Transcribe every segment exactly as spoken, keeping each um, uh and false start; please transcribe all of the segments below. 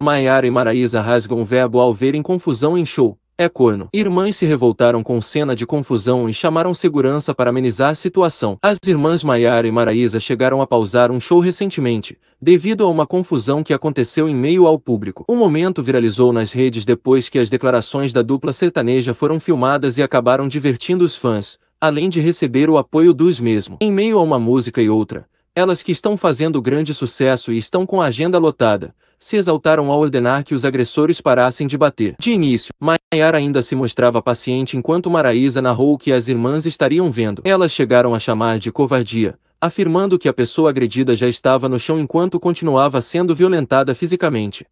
Maiara e Maraísa rasgam o verbo ao verem confusão em show. É corno. Irmãs se revoltaram com cena de confusão e chamaram segurança para amenizar a situação. As irmãs Maiara e Maraísa chegaram a pausar um show recentemente, devido a uma confusão que aconteceu em meio ao público. O momento viralizou nas redes depois que as declarações da dupla sertaneja foram filmadas e acabaram divertindo os fãs, além de receber o apoio dos mesmos. Em meio a uma música e outra, elas que estão fazendo grande sucesso e estão com a agenda lotada, se exaltaram ao ordenar que os agressores parassem de bater. De início, Maiara ainda se mostrava paciente enquanto Maraísa narrou o que as irmãs estariam vendo. Elas chegaram a chamar de covardia, afirmando que a pessoa agredida já estava no chão enquanto continuava sendo violentada fisicamente.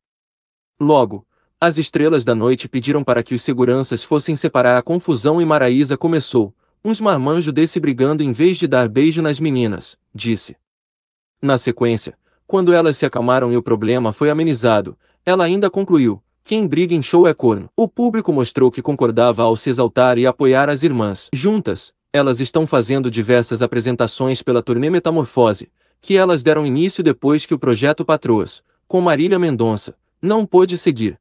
Logo, as estrelas da noite pediram para que os seguranças fossem separar a confusão e Maraísa começou. Uns marmanjos desse brigando em vez de dar beijo nas meninas, disse. Na sequência, quando elas se acalmaram e o problema foi amenizado, ela ainda concluiu, quem briga em show é corno. O público mostrou que concordava ao se exaltar e apoiar as irmãs. Juntas, elas estão fazendo diversas apresentações pela turnê Metamorfose, que elas deram início depois que o projeto Patroas, com Marília Mendonça, não pôde seguir.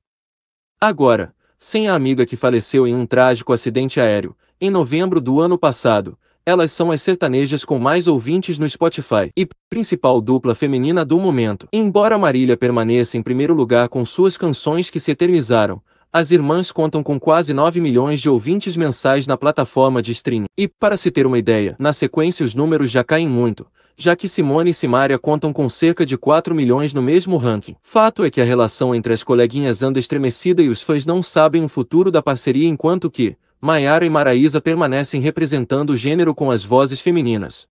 Agora, sem a amiga que faleceu em um trágico acidente aéreo, em novembro do ano passado, elas são as sertanejas com mais ouvintes no Spotify e principal dupla feminina do momento. Embora Marília permaneça em primeiro lugar com suas canções que se eternizaram, as irmãs contam com quase nove milhões de ouvintes mensais na plataforma de streaming. E, para se ter uma ideia, na sequência os números já caem muito, já que Simone e Simária contam com cerca de quatro milhões no mesmo ranking. Fato é que a relação entre as coleguinhas anda estremecida e os fãs não sabem o futuro da parceria enquanto que Maiara e Maraísa permanecem representando o gênero com as vozes femininas.